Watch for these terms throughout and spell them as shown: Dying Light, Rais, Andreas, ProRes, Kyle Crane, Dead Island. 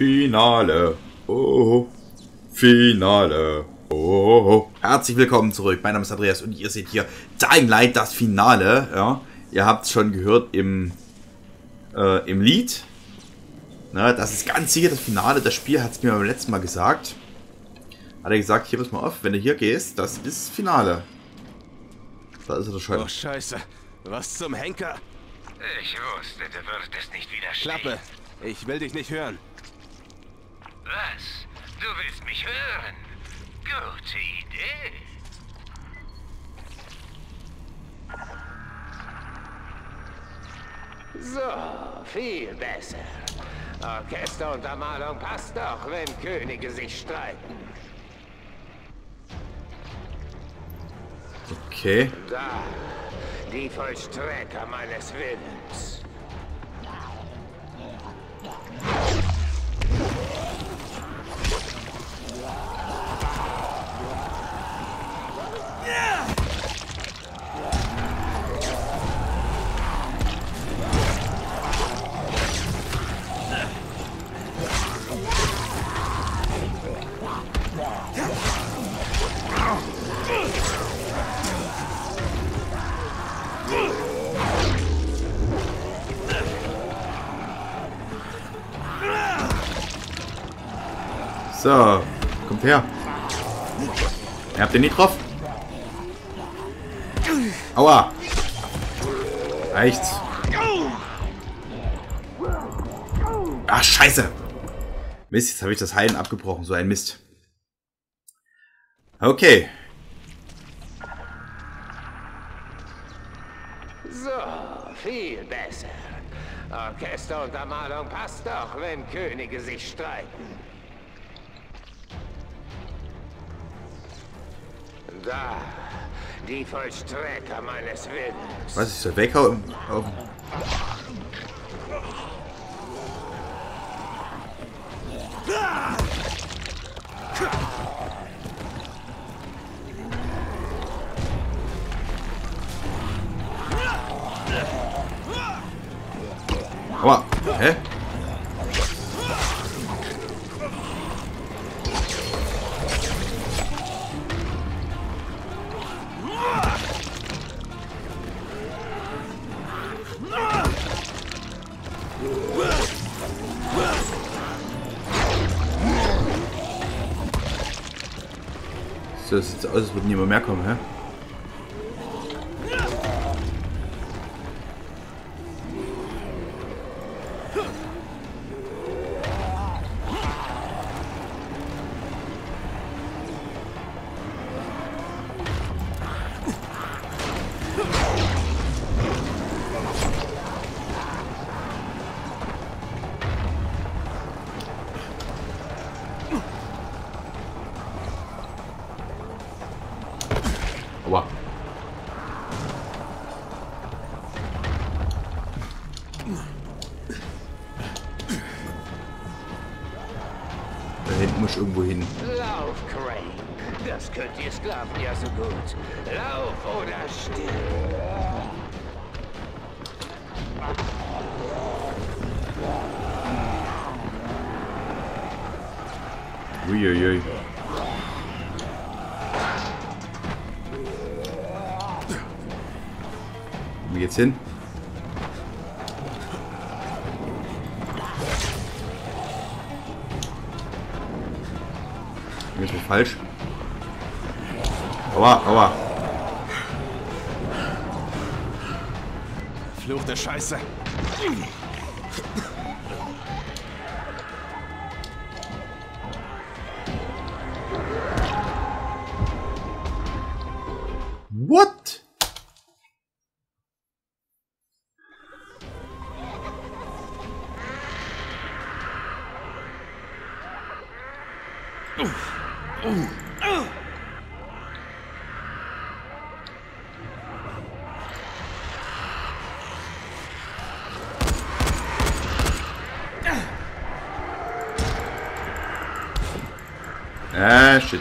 Finale. Oh, Finale. Oh. Herzlich willkommen zurück. Mein Name ist Andreas und ihr seht hier Dying Light, das Finale. Ja, ihr habt es schon gehört im Lied. Na, das ist ganz sicher das Finale. Das Spiel hat es mir beim letzten Mal gesagt. Hat er gesagt, hier pass mal auf, wenn du hier gehst, das ist das Finale. Da ist er doch schon. Oh Scheiße, was zum Henker? Ich wusste, du würdest nicht widerstehen. Klappe, ich will dich nicht hören. Was? Du willst mich hören? Gute Idee. So, viel besser. Orchesteruntermalung passt doch, wenn Könige sich streiten. Okay. Da, die Vollstrecker meines Willens. So, kommt her. Ihr habt den nicht drauf. Aua. Reicht's. Ach, scheiße. Mist, jetzt habe ich das Heilen abgebrochen. So ein Mist. Okay. So, viel besser. Orchesteruntermalung passt doch, wenn Könige sich streiten. Da, die Vollstrecker meines Willens. Was ist der Wecker? Oh. Aua. Hä? Das sieht aus, als würde niemand mehr kommen, hä? Irgendwo hin. Lauf, Crane. Das könnt ihr Sklaven ja so gut. Lauf oder stirb. Uiuiui. Wo geht's hin? Falsch. Aua, aua. Verfluchte Scheiße. What? Uff. Ah, shit.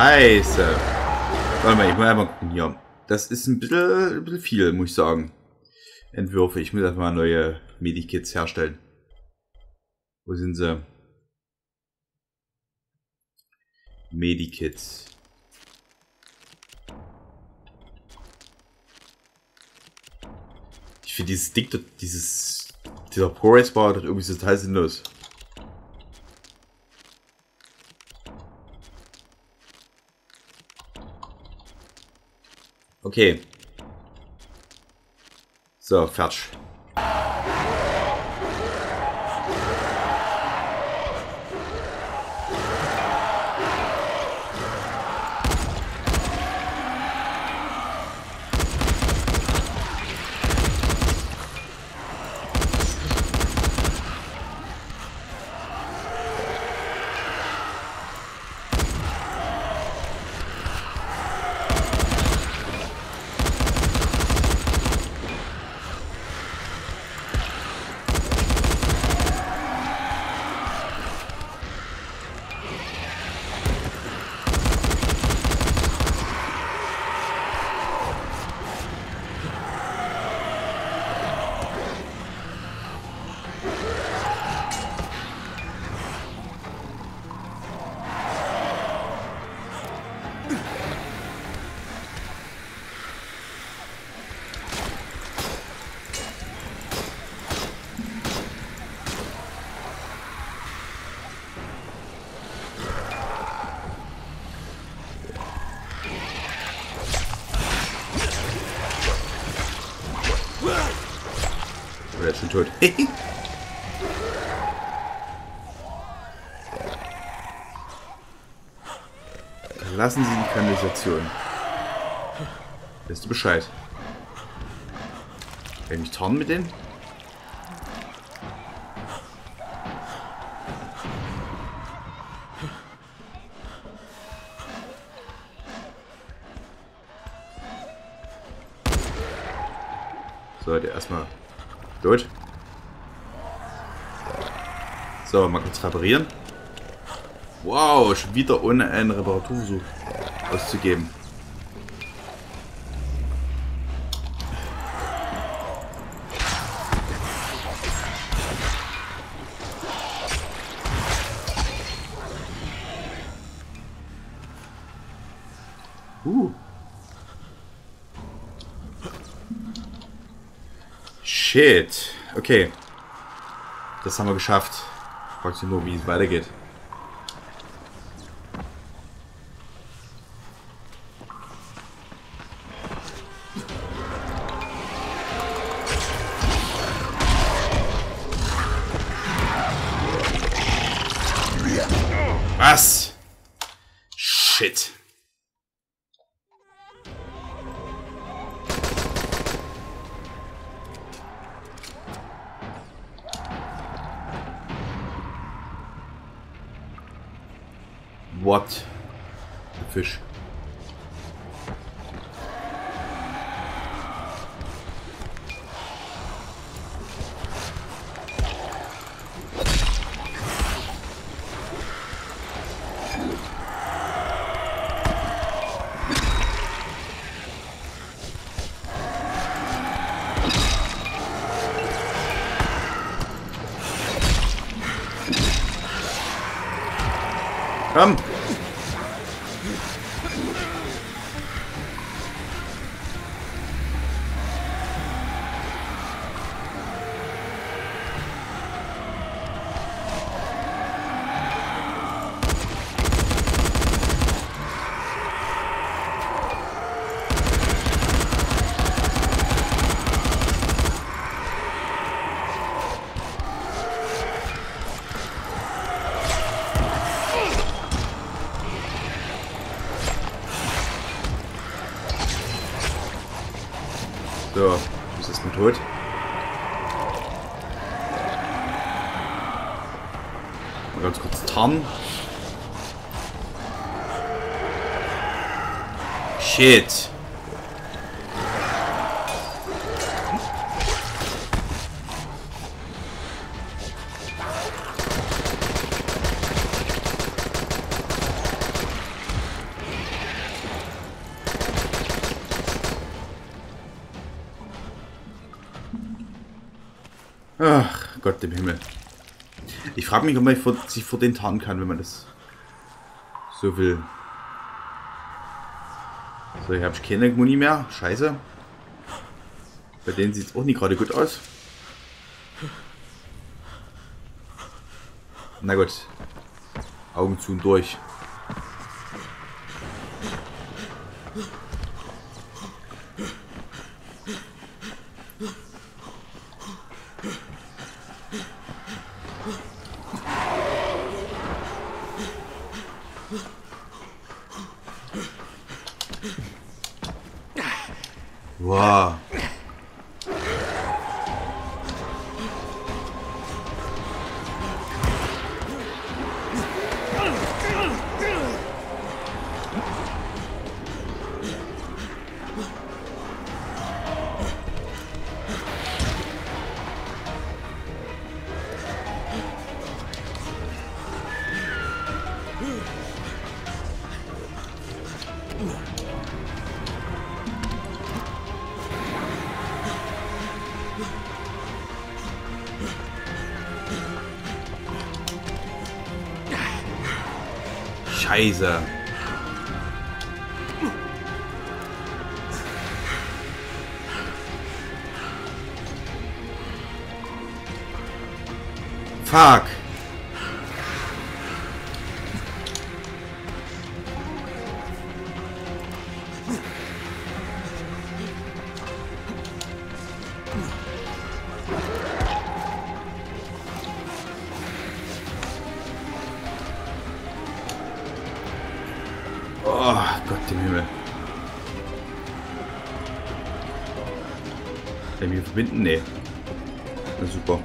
Scheiße. Warte mal, ich muss einmal gucken hier. Das ist ein bisschen viel, muss ich sagen. Entwürfe. Ich muss einfach mal neue Medikits herstellen. Wo sind sie? Medikits. Ich finde dieses Ding dort, dieser ProRes Bar dort irgendwie total sinnlos. Okay. So, fertig. Er ist schon tot. Lassen Sie die Kanalisation. Weißt du Bescheid? Kann ich mich tarnen mit denen? So, der erstmal. Gut. So, mal kurz reparieren. Wow, schon wieder ohne einen Reparaturversuch auszugeben. Shit. Okay. Das haben wir geschafft. Fragst du nur, wie es weitergeht. Was? Shit. What? Fisch. Komm! So, das ist mir tot. Mal ganz kurz tarnen. Shit. Ach, Gott im Himmel. Ich frage mich, ob man sich vor denen tarnen kann, wenn man das so will. So, hier habe ich keine Muni mehr. Scheiße. Bei denen sieht es auch nicht gerade gut aus. Na gut. Augen zu und durch. Wow. Scheiße. Fuck. Nee. Na super.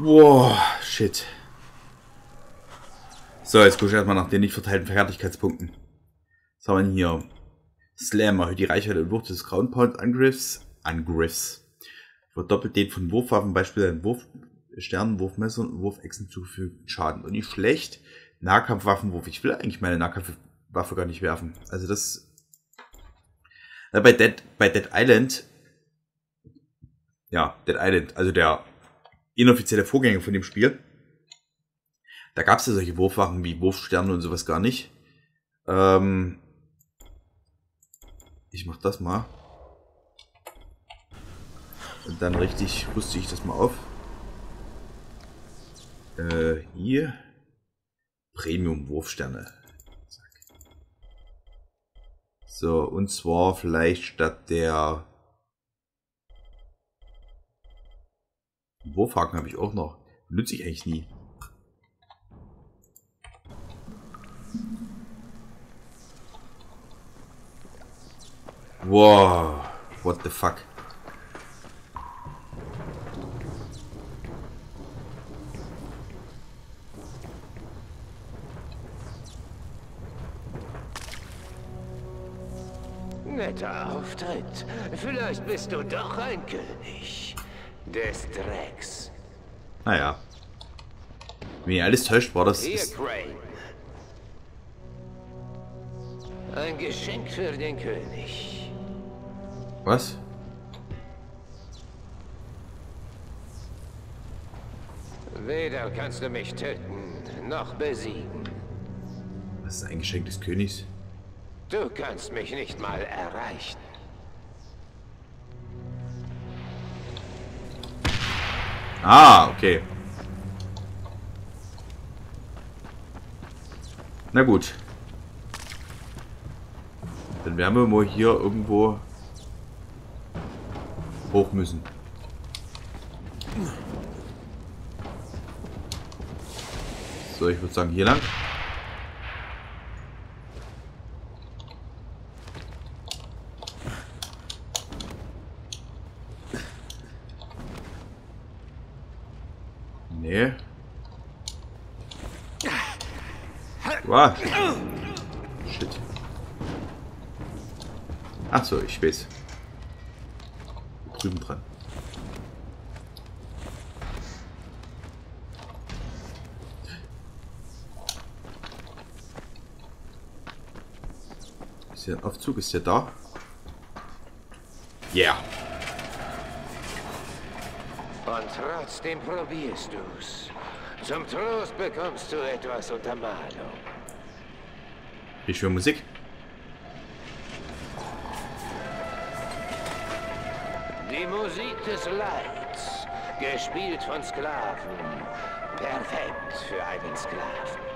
Wow, shit. So, jetzt gucke ich erstmal nach den nicht verteilten Fertigkeitspunkten. Was haben wir denn hier? Slam erhöht die Reichweite und Wucht des Ground Pound Angriffs. Verdoppelt den von Wurfwaffen, beispielsweise Wurf. Sternenwurfmesser und Wurfechsen zugefügt Schaden. Und nicht schlecht. Nahkampfwaffenwurf. Ich will eigentlich meine Nahkampfwaffe gar nicht werfen. Also das... Bei Dead Island... Ja, Dead Island. Also der inoffizielle Vorgänger von dem Spiel. Da gab es ja solche Wurfwaffen wie Wurfsterne und sowas gar nicht. Ich mach das mal. Und dann richtig rüste ich das mal auf. Hier Premium Wurfsterne. So, und zwar vielleicht statt der Wurfhaken habe ich auch noch. Nütze ich eigentlich nie. Wow, what the fuck. Netter Auftritt. Vielleicht bist du doch ein König des Drecks. Naja. Wenn ihr alles täuscht, war das... Hier, Crane. Ein Geschenk für den König. Was? Weder kannst du mich töten, noch besiegen. Was ist ein Geschenk des Königs? Du kannst mich nicht mal erreichen. Ah, okay. Na gut. Dann werden wir mal hier irgendwo hoch müssen. So, ich würde sagen, hier lang. Nee. Wow. Shit. Ach so, ich weiß. Drüben dran. Der Aufzug ist ja da. Yeah. Und trotzdem probierst du's. Zum Trost bekommst du etwas Untermalung. Ich höre Musik. Die Musik des Leids, gespielt von Sklaven. Perfekt für einen Sklaven.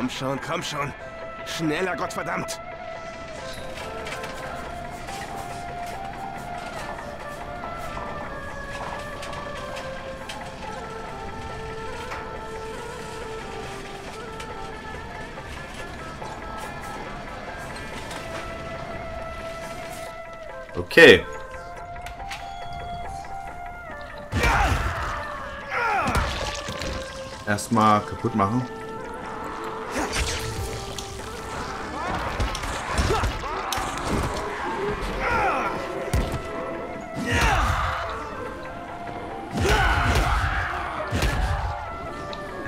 Komm schon, komm schon. Schneller, Gottverdammt. Okay. Erstmal kaputt machen.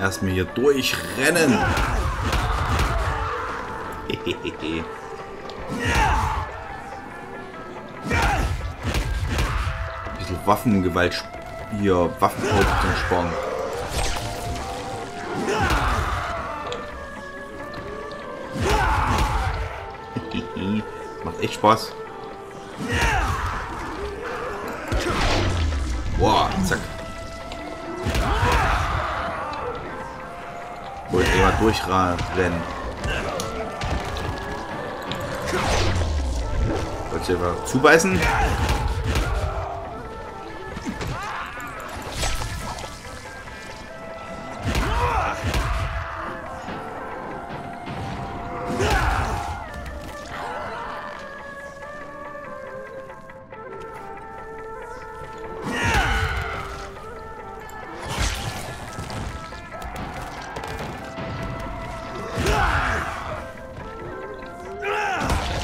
Erstmal hier durchrennen. Hehehe. Waffengewalt hier, Waffenproduktion sparen. Macht echt Spaß. Boah, zack. Wollte immer durchrennen. Wollte immer zubeißen.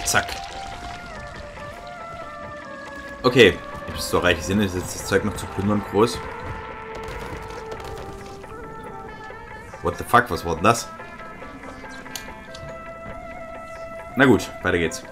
Zack. Okay. Ich bin so reich Sinn, ist jetzt das Zeug noch zu plündern groß. What the fuck, was war denn das? Na gut, weiter geht's.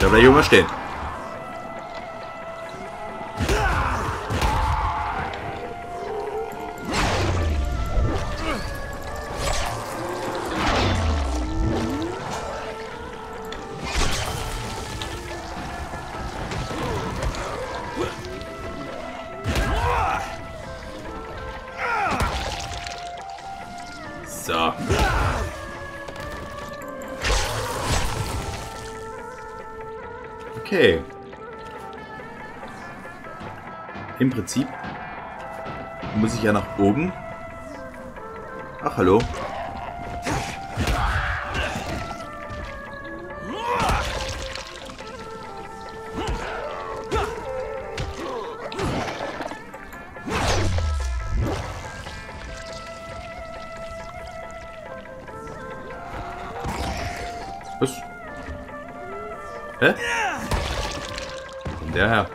Da bleibt Junge stehen. So. Okay. Im Prinzip muss ich ja nach oben. Ach, hallo. Was? Hä? Der Herr.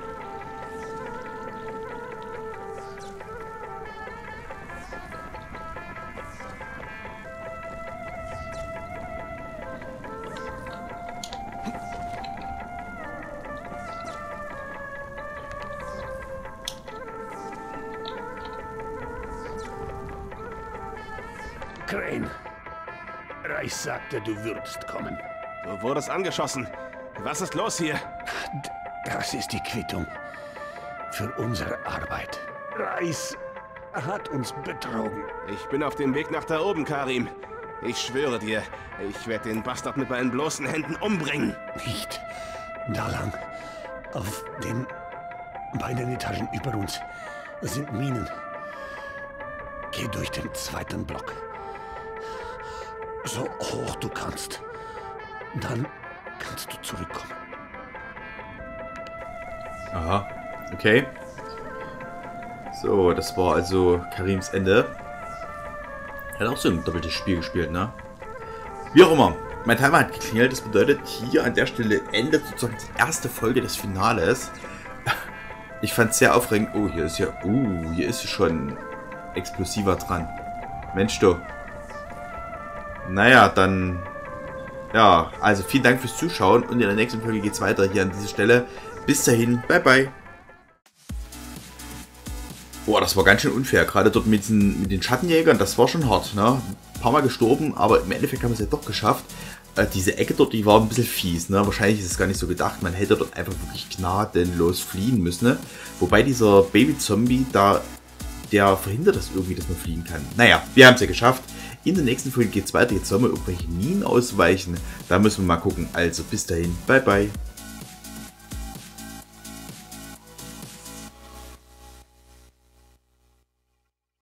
Crane. Rais sagte, du würdest kommen. Du wurdest angeschossen. Was ist los hier? Das ist die Quittung für unsere Arbeit. Rais hat uns betrogen. Ich bin auf dem Weg nach da oben, Karim. Ich schwöre dir, ich werde den Bastard mit meinen bloßen Händen umbringen. Nicht da lang. Auf den beiden Etagen über uns sind Minen. Geh durch den zweiten Block. So hoch du kannst. Dann kannst du zurückkommen. Aha, okay. So, das war also Karims Ende. Er hat auch so ein doppeltes Spiel gespielt, ne? Wie auch immer. Mein Timer hat geklingelt, das bedeutet, hier an der Stelle endet sozusagen die erste Folge des Finales. Ich fand es sehr aufregend. Oh, hier ist ja... hier ist schon explosiver dran. Mensch, du. Naja, dann... Ja, also vielen Dank fürs Zuschauen und in der nächsten Folge geht's weiter hier an dieser Stelle. Bis dahin, bye bye. Boah, das war ganz schön unfair. Gerade dort mit den Schattenjägern, das war schon hart, ne? Ein paar Mal gestorben, aber im Endeffekt haben wir es ja doch geschafft. Diese Ecke dort, die war ein bisschen fies, ne? Wahrscheinlich ist es gar nicht so gedacht. Man hätte dort einfach wirklich gnadenlos fliehen müssen, ne? Wobei dieser Baby-Zombie da, der verhindert das irgendwie, dass man fliehen kann. Naja, wir haben es ja geschafft. In der nächsten Folge geht es weiter. Jetzt sollen wir irgendwelche Minen ausweichen. Da müssen wir mal gucken. Also bis dahin, bye bye.